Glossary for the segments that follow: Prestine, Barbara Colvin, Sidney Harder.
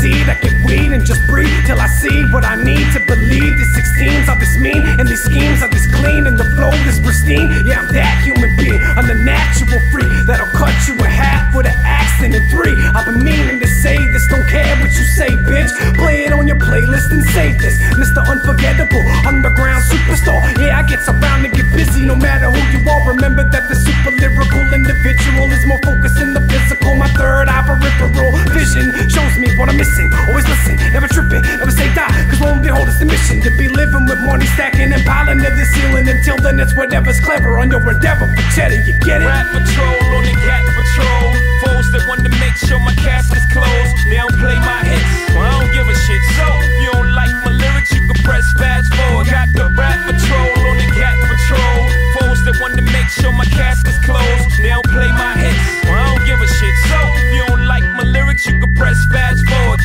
seed. I get weed and just breathe till I see what I need to believe. These 16s are this mean, and these schemes are this clean, and the flow is pristine. Yeah, I'm that human being, I'm the natural freak that'll cut you in half with an axe and a three. I've been meaning to say this, don't care what you say, bitch. Play it on your playlist and save this, Mr. Unforgettable, underground superstar. Yeah, I get around and get busy, no matter who you are. Remember that the super lyrical individual is more focused in the physical. My third eye peripheral vision shows me what I'm missing. Always listen, never tripping, never say die, cause lo and behold it's the mission to be living with money stacking and piling to the ceiling. Until then it's whatever's clever on your endeavor for cheddar, you get it? Rap patrol on the cat patrol, foes that want to make sure my cask is closed. They don't play my hits, well, I don't give a shit. So if you don't like my lyrics you can press fast forward. Got the rap patrol on the cat patrol, foes that want to make sure my cask is closed. They don't play my hits, well, I don't give a shit. So if you don't like my lyrics you can press fast forward.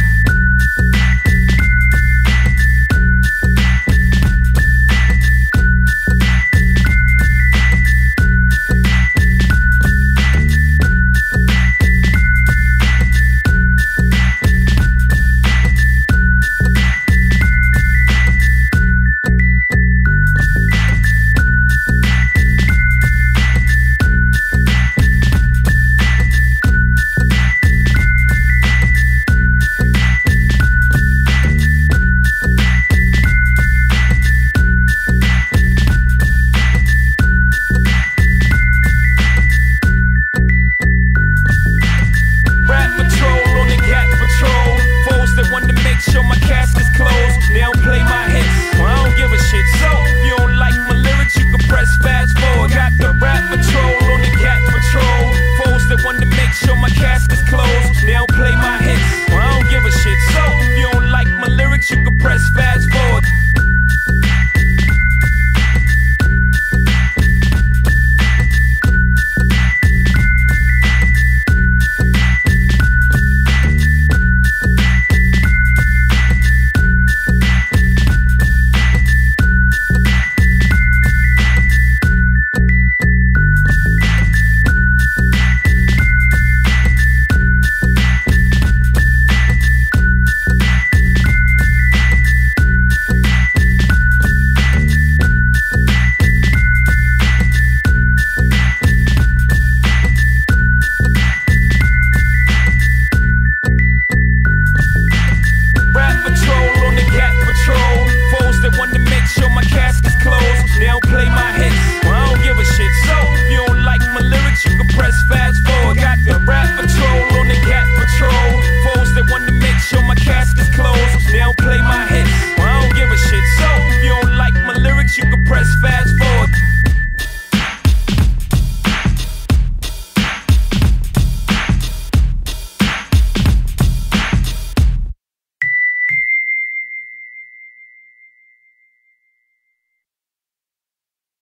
Show my cask is closed.